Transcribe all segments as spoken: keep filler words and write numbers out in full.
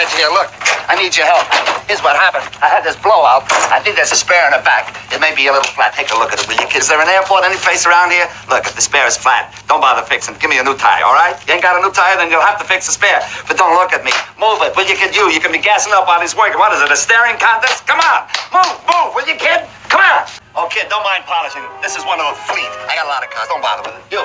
said to you, look, I need your help. Here's what happened. I had this blowout. I think there's a spare in the back. It may be a little flat. Take a look at it, will you? Is there an airport any place around here? Look, if the spare is flat, don't bother fixing it. Give me a new tire, all right? You ain't got a new tire, then you'll have to fix the spare. But don't look at me. Move it. Will you, kid? You? You can be gassing up while he's working. What is it, a staring contest? Come on. Move, move, will you, kid? Come on. Oh, kid, don't mind polishing. This is one of a fleet. I got a lot of cars. Don't bother with it. You,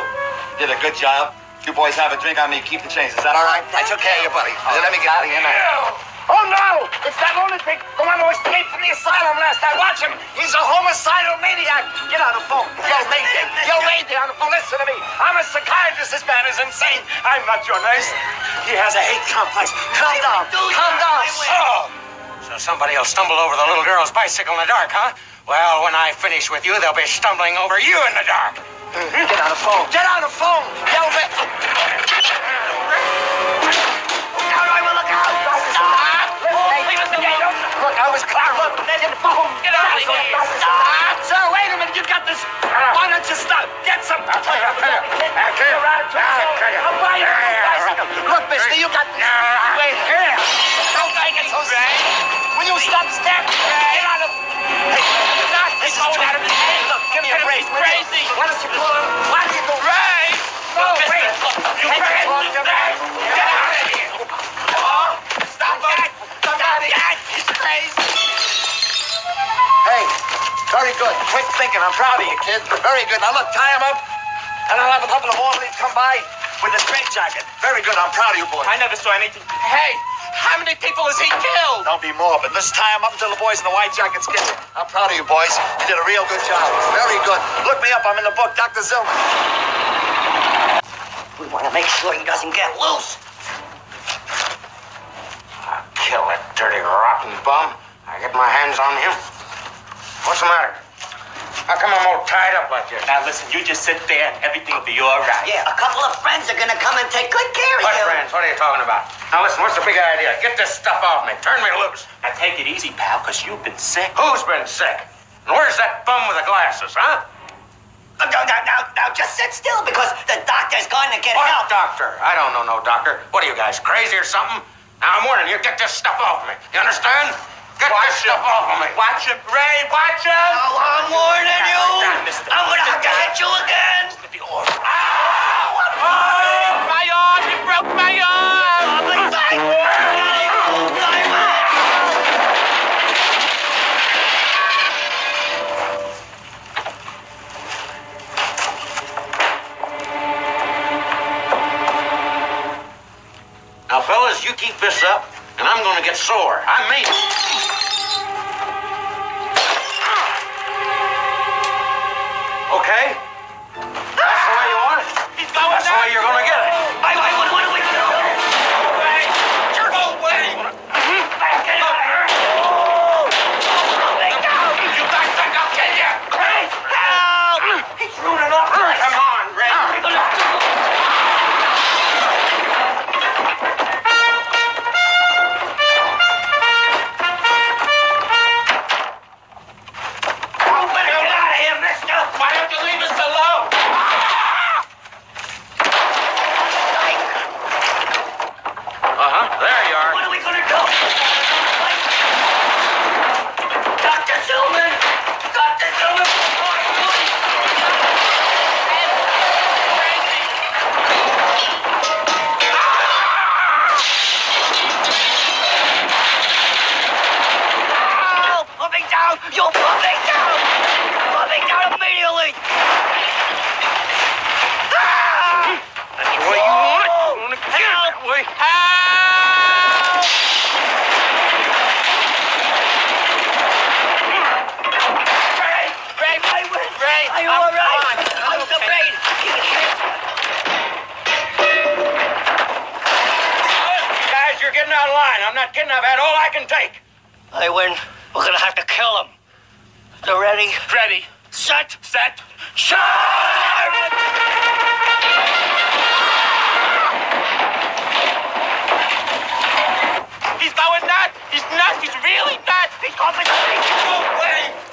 you did a good job. You boys have a drink on me. Keep the change. Is that all right? I took care of you, buddy. Oh, let me get out of here now. Oh, no! It's that lunatic, the one who escaped from the asylum last. I watch him. He's a homicidal maniac. Get on the phone. Yo, Mayday. Yo, Mayday on the phone. Listen to me. I'm a psychiatrist. This man is insane. I'm not your nurse. He has a hate complex. Calm down. Calm down. Oh. So somebody will stumble over the little girl's bicycle in the dark, huh? Well, when I finish with you, they'll be stumbling over you in the dark. Get on the phone. Get on the phone. Yell me. Now I will look out. Stop. Leave us alone. Look, I was clever. Get on the phone. Get out of here. Stop. Sir, wait a minute. You've got this. Why don't you stop? Get some. I'll tell you. I'll tell you. I'll buy you a bicycle. Look, mister, you got this. Wait here. Don't make it so sad. Will you stop stabbing? Get out of here. Hey, this is going out of here. Give me a break. Crazy. Why don't you pull him? Why do you go? Ray! No, wait. You can't talk to me. Get out of here. Oh, stop that. Stop that. He's crazy. Hey, very good. Quick thinking. I'm proud of you, kid. Very good. Now, look, tie him up, and I'll have a couple of more leads come by with a straitjacket. Very good. I'm proud of you, boy. I never saw anything. Hey, how many people has he killed? Don't be morbid. Let's tie him up until the boys in the white jackets get here. I'm proud of you, boys. You did a real good job. Very good. Look me up. I'm in the book, Doctor Zilman. We want to make sure he doesn't get loose. I'll kill that dirty, rotten bum. I get my hands on him. What's the matter? How come I'm all tied up like this? Now, listen, you just sit there and everything will be all right. Yeah, a couple of friends are going to come and take good care of you. What friends? What are you talking about? Now, listen, what's the big idea? Get this stuff off me. Turn me loose. Now, take it easy, pal, because you've been sick. Who's been sick? And where's that bum with the glasses, huh? Now, now, now, now just sit still, because the doctor's going to get what help. What doctor? I don't know no doctor. What are you guys, crazy or something? Now, I'm warning you, get this stuff off me. You understand? Get watch this him. Stuff off of me. Watch him, Ray. Watch him. Oh, I'm warning you. I'm going to have to hit you again. Ow! Oh, my arm. You broke my arm. Oh, my God. Now, fellas, you keep this up, and I'm going to get sore. I mean it. Okay? That's the way you want it? He's going That's down. The way you're going to get it. I, I, what, what do we do? Away. Go away. Back it up. Let go. You back the I'll kill you. Ray, help. He's rooting off. Come on, Ray. He's going nuts! He's nuts! He's really nuts! He's going to go away!